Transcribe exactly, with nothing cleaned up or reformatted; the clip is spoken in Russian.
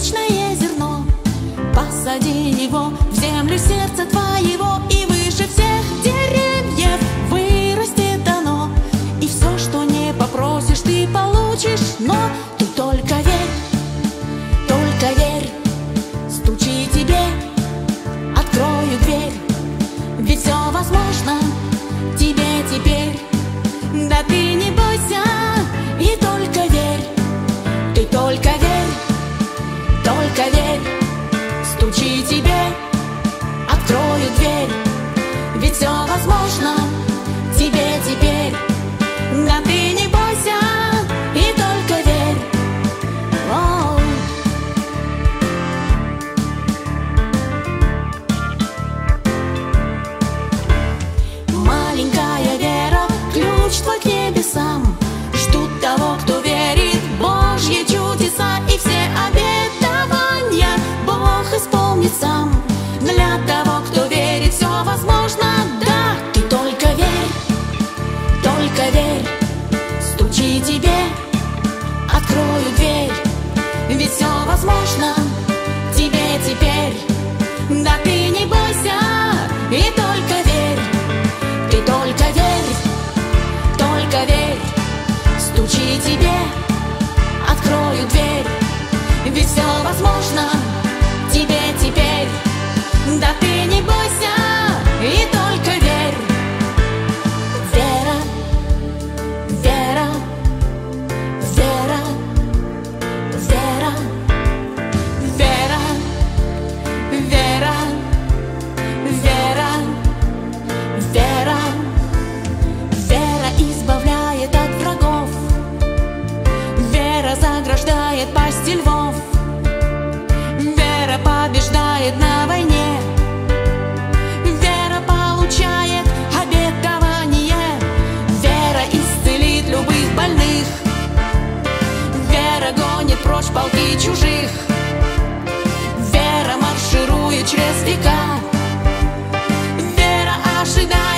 вечное зерно, посади его в землю сердца твоего, и выше всех деревьев вырастет оно. И все, что не попросишь, ты получишь, но ты только верь, только верь. Стучи, тебе открою дверь, ведь все возможно тебе теперь. Да ты не бойся и только верь, ты только верь, только верь. Стучи, тебе открою дверь, ведь все возможно тебе теперь. Да ты не бойся и только верь. О-о-о. Маленькая вера, ключ твой к небесам, ждут того, кто верит в Божьи чудеса, и все обетования Бог исполнит сам. Для того, кто верит, все возможно, да, ты только верь, только верь. Стучи, тебе открою дверь, ведь все возможно тебе теперь. Да ты не бойся и только верь, ты только верь, только верь. Стучи, тебе открою дверь, ведь все возможно тебе теперь. Да ты не бойся и только верь. Вера, вера, вера, вера, вера, вера, вера, вера, вера избавляет от врагов, вера заграждает пасти львов, вера побеждает на войне, вера получает обетование, вера исцелит любых больных, вера гонит прочь полки чужих, вера марширует через века, вера ожидает.